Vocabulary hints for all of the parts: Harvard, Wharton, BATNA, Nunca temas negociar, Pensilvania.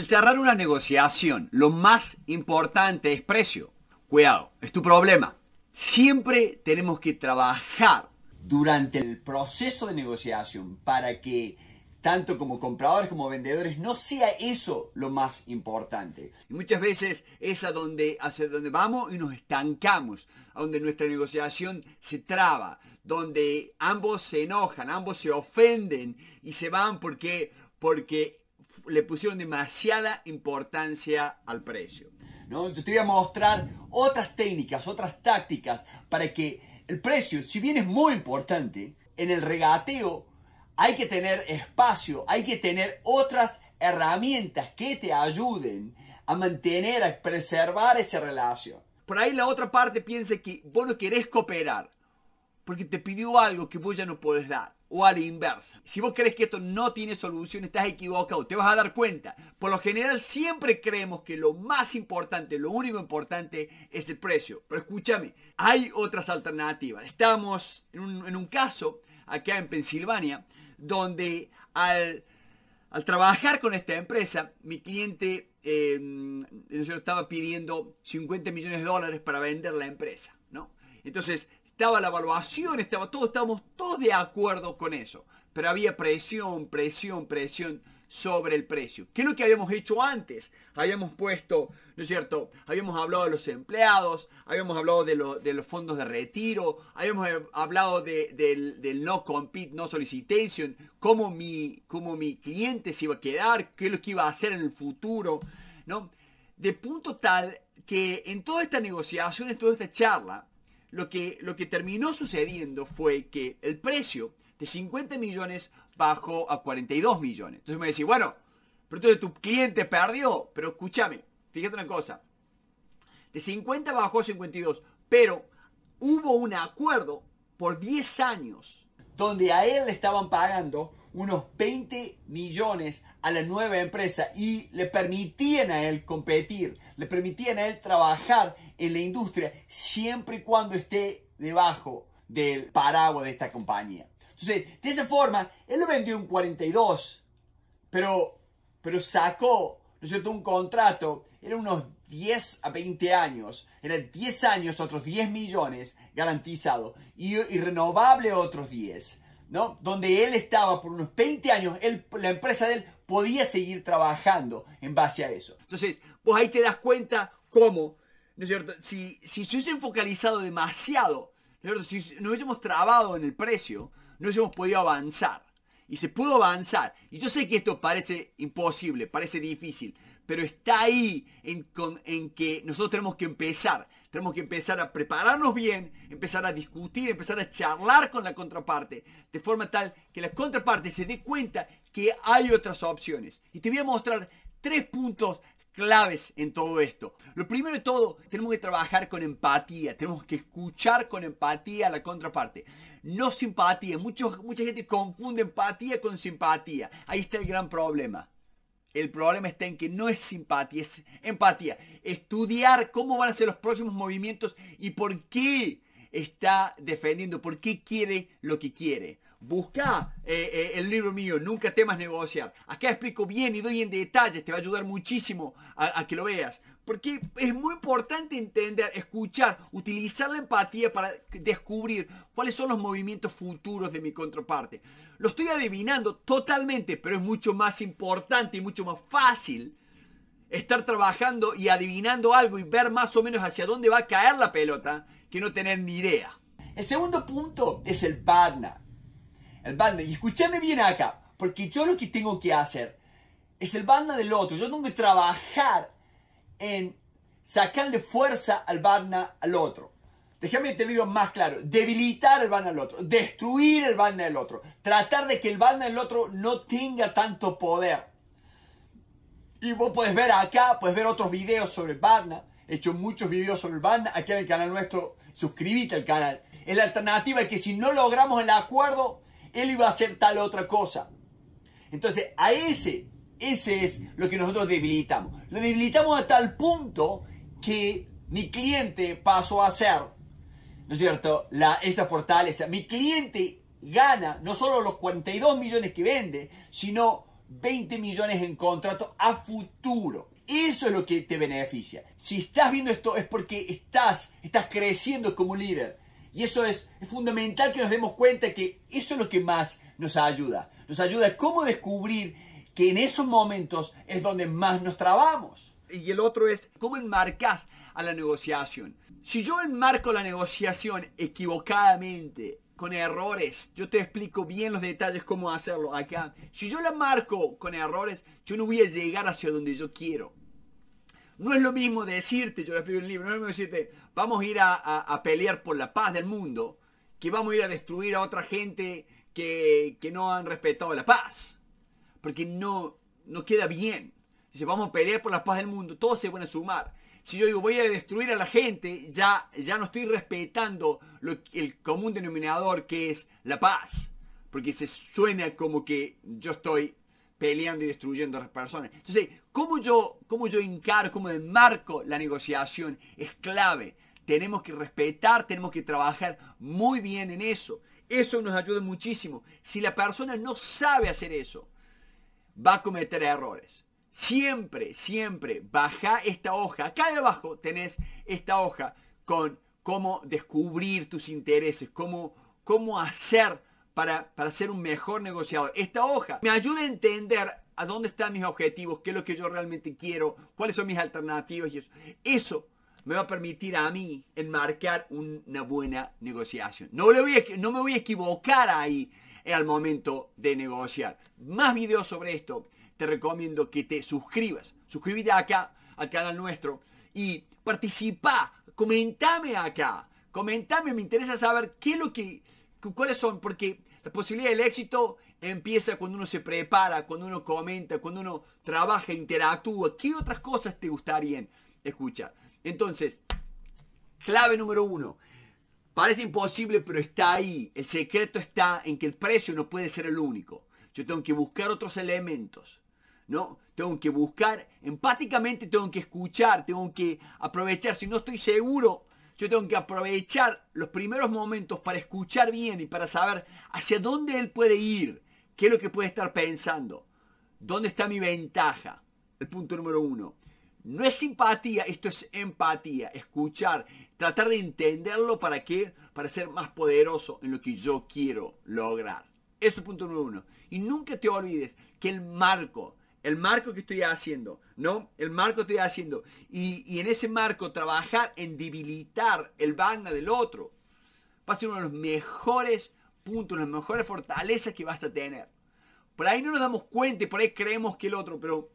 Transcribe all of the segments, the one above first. cerrar una negociación, lo más importante es precio. Cuidado, es tu problema. Siempre tenemos que trabajar durante el proceso de negociación para que tanto como compradores como vendedores no sea eso lo más importante. Y muchas veces es hacia donde vamos y nos estancamos, a donde nuestra negociación se traba, donde ambos se enojan, ambos se ofenden y se van porque le pusieron demasiada importancia al precio, ¿no? Yo te voy a mostrar otras técnicas, otras tácticas para que el precio, si bien es muy importante, en el regateo hay que tener espacio, hay que tener otras herramientas que te ayuden a mantener, a preservar esa relación. Por ahí la otra parte piensa que vos no querés cooperar porque te pidió algo que vos ya no podés dar, o a la inversa. Si vos crees que esto no tiene solución, estás equivocado, te vas a dar cuenta. Por lo general siempre creemos que lo más importante, lo único importante es el precio. Pero escúchame, hay otras alternativas. Estamos en un caso acá en Pensilvania donde al trabajar con esta empresa, mi cliente yo estaba pidiendo $50 millones para vender la empresa, ¿no? Entonces estaba la evaluación, estábamos todos de acuerdo con eso, pero había presión sobre el precio. ¿Qué es lo que habíamos hecho antes? Habíamos puesto, ¿no es cierto? Habíamos hablado de los empleados, habíamos hablado de los fondos de retiro, habíamos hablado del no compete, no solicitation, cómo mi cliente se iba a quedar, qué es lo que iba a hacer en el futuro, ¿no? De punto tal que en toda esta negociación, en toda esta charla, lo que terminó sucediendo fue que el precio de 50 millones bajó a 42 millones. Entonces me decís, bueno, pero entonces tu cliente perdió. Pero escúchame, fíjate una cosa. De 50 bajó a 52, pero hubo un acuerdo por 10 años donde a él le estaban pagando unos 20 millones a la nueva empresa y le permitían a él competir, le permitían a él trabajar en la industria siempre y cuando esté debajo del paraguas de esta compañía. Entonces, de esa forma, él lo vendió en 42, pero sacó, ¿no es cierto?, un contrato, era unos 10 a 20 años, eran 10 años, otros 10 millones garantizados y renovable otros 10. ¿No? Donde él estaba por unos 20 años, la empresa de él podía seguir trabajando en base a eso. Entonces, vos ahí te das cuenta cómo, ¿no es cierto? Si se hubiesen focalizado demasiado, ¿no es cierto?, si nos hubiésemos trabado en el precio, no hubiésemos podido avanzar. Y se pudo avanzar. Y yo sé que esto parece imposible, parece difícil, pero está ahí en que nosotros tenemos que empezar. Tenemos que empezar a prepararnos bien, empezar a discutir, empezar a charlar con la contraparte, de forma tal que la contraparte se dé cuenta que hay otras opciones. Y te voy a mostrar 3 puntos claves en todo esto. Lo primero de todo, tenemos que trabajar con empatía, tenemos que escuchar con empatía a la contraparte. No simpatía, mucha gente confunde empatía con simpatía. Ahí está el gran problema. El problema está en que no es simpatía, es empatía. Estudiar cómo van a ser los próximos movimientos y por qué está defendiendo, por qué quiere lo que quiere. Busca el libro mío, Nunca temas negociar. Acá explico bien y doy en detalles, te va a ayudar muchísimo a que lo veas. Porque es muy importante entender, escuchar, utilizar la empatía para descubrir cuáles son los movimientos futuros de mi contraparte. Lo estoy adivinando totalmente, pero es mucho más importante y mucho más fácil estar trabajando y adivinando algo y ver más o menos hacia dónde va a caer la pelota que no tener ni idea. El segundo punto es el BATNA. El BATNA, y escúchame bien acá, porque yo lo que tengo que hacer es el BATNA del otro. Yo tengo que trabajar en sacarle fuerza al BATNA al otro. Déjame te lo digo más claro. Debilitar el BATNA al otro. Destruir el BATNA del otro. Tratar de que el BATNA del otro no tenga tanto poder. Y vos podés ver acá, podés ver otros videos sobre el BATNA. He hecho muchos videos sobre el BATNA. Aquí en el canal nuestro, suscríbete al canal. Es la alternativa de que si no logramos el acuerdo, él iba a hacer tal otra cosa. Entonces, a ese es lo que nosotros debilitamos. Lo debilitamos a tal punto que mi cliente pasó a ser, ¿no es cierto?, esa fortaleza. Mi cliente gana no solo los 42 millones que vende, sino 20 millones en contratos a futuro. Eso es lo que te beneficia. Si estás viendo esto es porque estás creciendo como líder. Y eso es fundamental que nos demos cuenta que eso es lo que más nos ayuda. Nos ayuda a cómo descubrir que en esos momentos es donde más nos trabamos. Y el otro es cómo enmarcas a la negociación. Si yo enmarco la negociación equivocadamente, con errores, yo te explico bien los detalles cómo hacerlo acá. Si yo la marco con errores, yo no voy a llegar hacia donde yo quiero. No es lo mismo decirte, yo lo explico en el libro, no es lo mismo decirte, vamos a ir a pelear por la paz del mundo, que vamos a ir a destruir a otra gente que no han respetado la paz. Porque no queda bien. Si vamos a pelear por la paz del mundo, todos se van a sumar. Si yo digo voy a destruir a la gente, ya no estoy respetando el común denominador que es la paz. Porque se suena como que yo estoy peleando y destruyendo a las personas. Entonces, cómo yo encargo, cómo enmarco la negociación es clave. Tenemos que respetar, tenemos que trabajar muy bien en eso. Eso nos ayuda muchísimo. Si la persona no sabe hacer eso, va a cometer errores. Siempre, siempre baja esta hoja. Acá de abajo tenés esta hoja con cómo descubrir tus intereses, cómo hacer para ser un mejor negociador. Esta hoja me ayuda a entender a dónde están mis objetivos, qué es lo que yo realmente quiero, cuáles son mis alternativas y eso. Eso me va a permitir a mí enmarcar una buena negociación. No me voy a equivocar ahí al momento de negociar. Más videos sobre esto. Te recomiendo que te suscribas. Suscríbete acá al canal nuestro y participa. Comentame acá. Comentame, me interesa saber qué es lo que, cuáles son, porque la posibilidad del éxito empieza cuando uno se prepara, cuando uno comenta, cuando uno trabaja, interactúa. ¿Qué otras cosas te gustaría escuchar? Entonces, clave número 1. Parece imposible, pero está ahí. El secreto está en que el precio no puede ser el único. Yo tengo que buscar otros elementos. ¿No? Tengo que buscar, empáticamente tengo que escuchar, tengo que aprovechar. Si no estoy seguro, yo tengo que aprovechar los primeros momentos para escuchar bien y para saber hacia dónde él puede ir, qué es lo que puede estar pensando, dónde está mi ventaja. El punto número 1. No es simpatía, esto es empatía, escuchar, tratar de entenderlo para qué, para ser más poderoso en lo que yo quiero lograr. Eso es el punto número 1. Y nunca te olvides que el marco que estoy haciendo, ¿no? El marco que estoy haciendo. Y en ese marco trabajar en debilitar el BATNA del otro. Va a ser uno de los mejores puntos, las mejores fortalezas que vas a tener. Por ahí no nos damos cuenta y por ahí creemos que el otro. Pero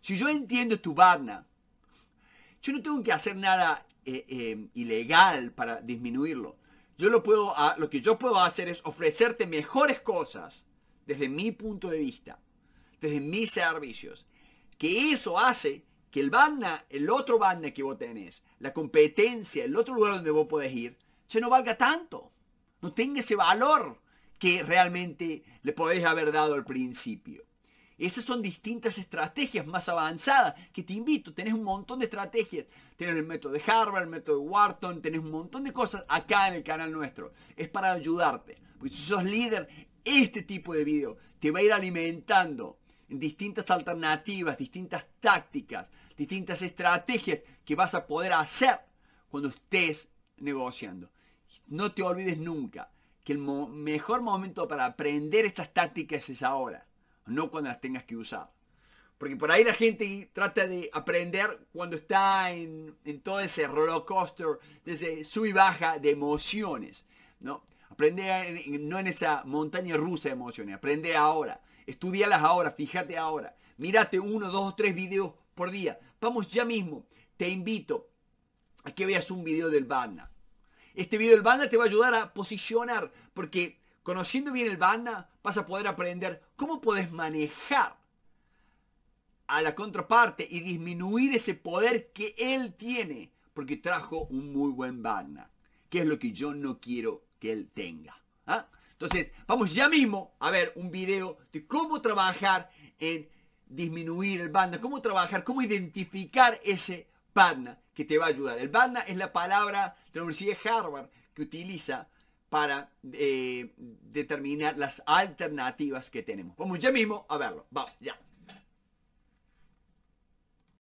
si yo entiendo tu BATNA, yo no tengo que hacer nada ilegal para disminuirlo. Lo que yo puedo hacer es ofrecerte mejores cosas desde mi punto de vista, desde mis servicios, que eso hace que el BATNA, el otro BATNA que vos tenés, la competencia, el otro lugar donde vos podés ir, ya no valga tanto, no tenga ese valor que realmente le podés haber dado al principio. Esas son distintas estrategias más avanzadas que te invito. Tenés un montón de estrategias. Tenés el método de Harvard, el método de Wharton. Tenés un montón de cosas acá en el canal nuestro. Es para ayudarte. Porque si sos líder, este tipo de video te va a ir alimentando en distintas alternativas, distintas tácticas, distintas estrategias que vas a poder hacer cuando estés negociando. No te olvides nunca que el mejor momento para aprender estas tácticas es ahora. No cuando las tengas que usar. Porque por ahí la gente trata de aprender cuando está en todo ese roller coaster, desde sub y baja de emociones, ¿no? Aprende no en esa montaña rusa de emociones. Aprende ahora. Estudialas ahora. Fíjate ahora. Mírate 1, 2 o 3 videos por día. Vamos ya mismo. Te invito a que veas un video del BATNA. Este video del BATNA te va a ayudar a posicionar. Porque conociendo bien el BATNA, vas a poder aprender cómo podés manejar a la contraparte y disminuir ese poder que él tiene, porque trajo un muy buen BATNA, que es lo que yo no quiero que él tenga. ¿Ah? Entonces, vamos ya mismo a ver un video de cómo trabajar en disminuir el BATNA, cómo trabajar, cómo identificar ese BATNA que te va a ayudar. El BATNA es la palabra de la Universidad de Harvard que utiliza para determinar las alternativas que tenemos. Vamos ya mismo a verlo. Vamos, ya.